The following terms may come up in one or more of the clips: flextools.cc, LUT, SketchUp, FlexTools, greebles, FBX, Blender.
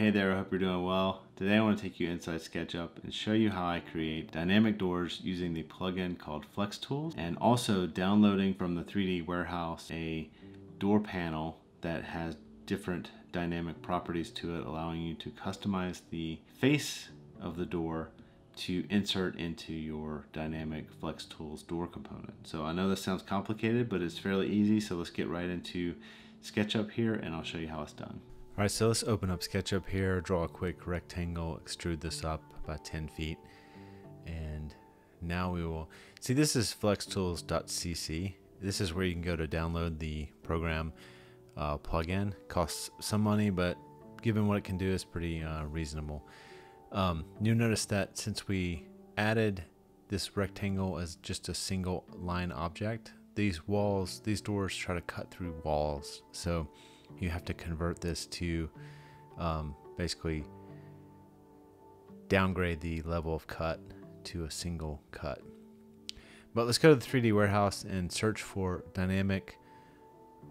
Hey there, I hope you're doing well. Today I want to take you inside SketchUp and show you how I create dynamic doors using the plugin called FlexTools, and also downloading from the 3D warehouse a door panel that has different dynamic properties to it, allowing you to customize the face of the door to insert into your dynamic FlexTools door component. So I know this sounds complicated, but it's fairly easy. So let's get right into SketchUp here and I'll show you how it's done. All right, so let's open up SketchUp here, draw a quick rectangle, extrude this up about 10 feet. And now we will see this is flextools.cc. This is where you can go to download the program plugin. Costs some money, but given what it can do, it's pretty reasonable. You'll notice that since we added this rectangle as just a single line object, these doors try to cut through walls. So you have to convert this to basically downgrade the level of cut to a single cut. But let's go to the 3D warehouse and search for dynamic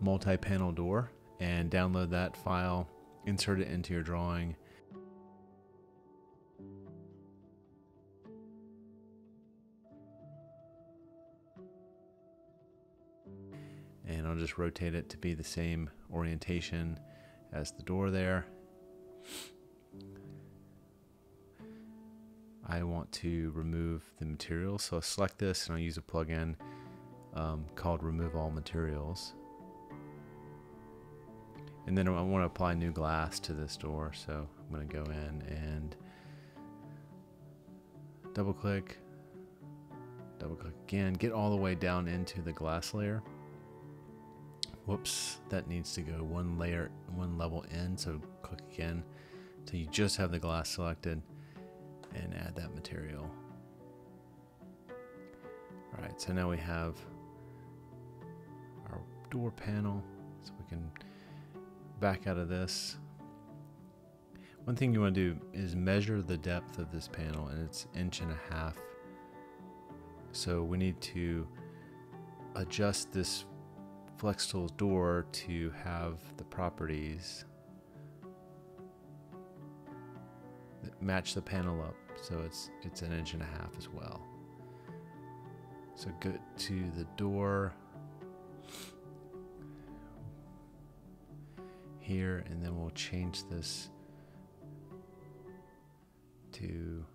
multi-panel door and download that file, insert it into your drawing. And I'll just rotate it to be the same orientation as the door there. I want to remove the materials, so I'll select this and I'll use a plugin called Remove All Materials. And then I want to apply new glass to this door, so I'm going to go in and double click again, get all the way down into the glass layer. Whoops, that needs to go one level in, so click again till you just have the glass selected and add that material. All right, so now we have our door panel, so we can back out of this. One thing you want to do is measure the depth of this panel, and it's 1.5 inches. So we need to adjust this FlexTools door to have the properties that match the panel up, so it's 1.5 inches as well. So go to the door here, and then we'll change this to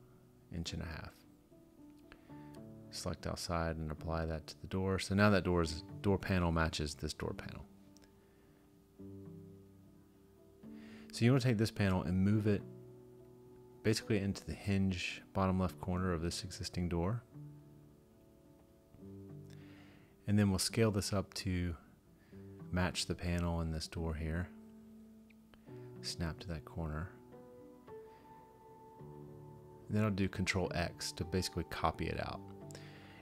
1.5 inches. Select outside and apply that to the door. So now that door panel matches this door panel. So you want to take this panel and move it basically into the hinge bottom left corner of this existing door. And then we'll scale this up to match the panel in this door here. Snap to that corner. And then I'll do Control-X to basically copy it out.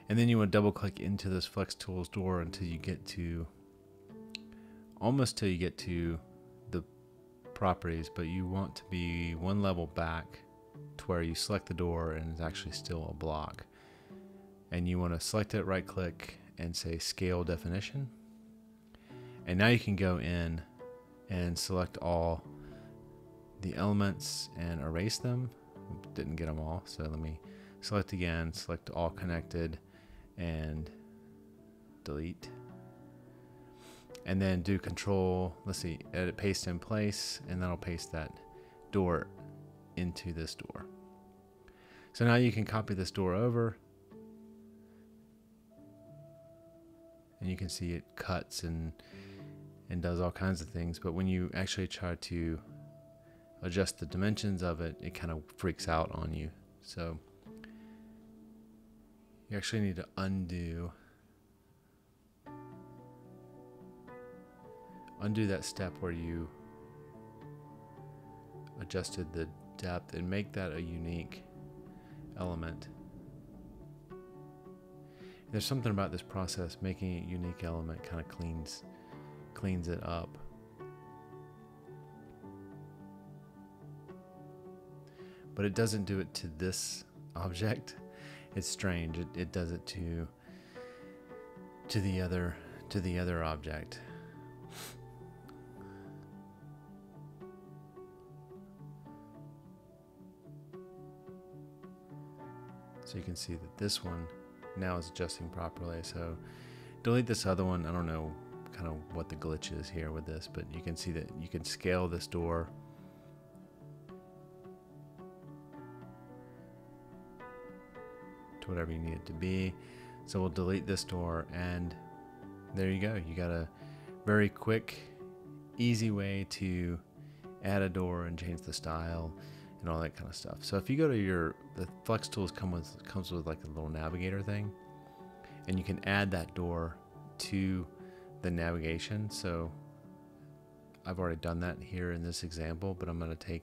And then you want to double click into this FlexTools door until you get to, almost till you get to the properties, but you want to be one level back to where you select the door and it's actually still a block. And you want to select it, right click, and say Scale Definition. And now you can go in and select all the elements and erase them. Didn't get them all, so let me select again, select all connected, and delete, and then do Control, let's see, edit, paste in place, and then I'll paste that door into this door. So now you can copy this door over and you can see it cuts and does all kinds of things, but when you actually try to adjust the dimensions of it, it kind of freaks out on you. So you actually need to undo that step where you adjusted the depth and make that a unique element. There's something about this process, making it a unique element kind of cleans it up. But it doesn't do it to this object. It's strange. It does it to the other object. So you can see that this one now is adjusting properly. So delete this other one. I don't know kind of what the glitch is here with this, but you can see that you can scale this door. To whatever you need it to be. So we'll delete this door, and there you go. You got a very quick, easy way to add a door and change the style and all that kind of stuff. So if you go to your, the FlexTools comes with like a little navigator thing, and you can add that door to the navigation. So I've already done that here in this example, but I'm going to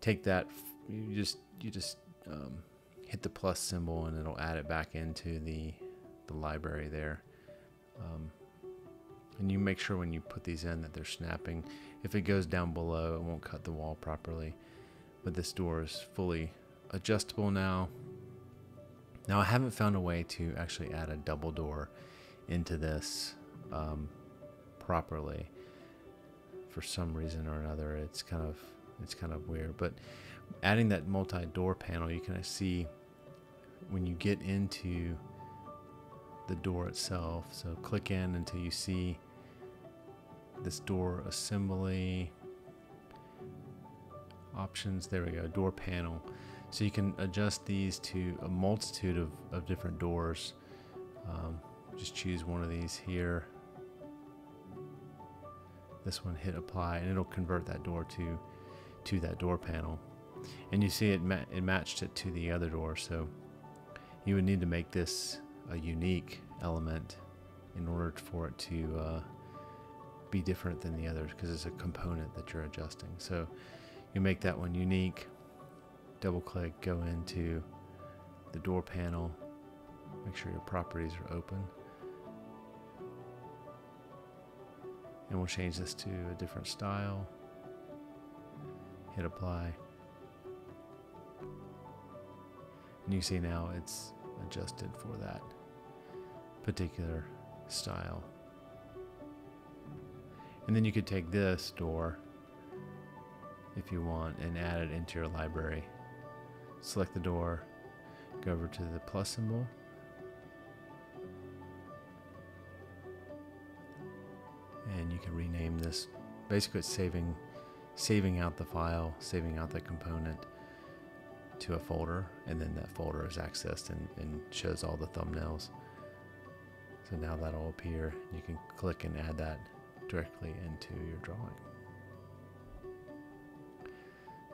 take that. You just hit the plus symbol and it'll add it back into the library there. And you make sure when you put these in that they're snapping. If it goes down below, it won't cut the wall properly. But this door is fully adjustable now. Now I haven't found a way to actually add a double door into this properly. For some reason or another, it's kind of weird. But adding that multi-door panel, you can see when you get into the door itself. So click in until you see this door assembly options. There we go, door panel. So you can adjust these to a multitude of different doors. Just choose one of these here. This one, hit apply, and it'll convert that door to that door panel. And you see it matched it to the other door. So you would need to make this a unique element in order for it to be different than the others, because it's a component that you're adjusting. So you make that one unique, double click, go into the door panel, make sure your properties are open, and we'll change this to a different style, hit apply, and you see now it's adjusted for that particular style. And then you could take this door if you want and add it into your library. Select the door, go over to the plus symbol, and you can rename this. Basically it's saving out the file, saving out the component to a folder, and then that folder is accessed and shows all the thumbnails. So now that'll appear. You can click and add that directly into your drawing.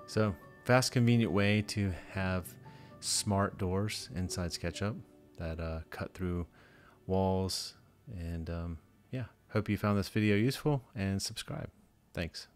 So fast, convenient way to have smart doors inside SketchUp that cut through walls. And yeah, hope you found this video useful, and subscribe. Thanks.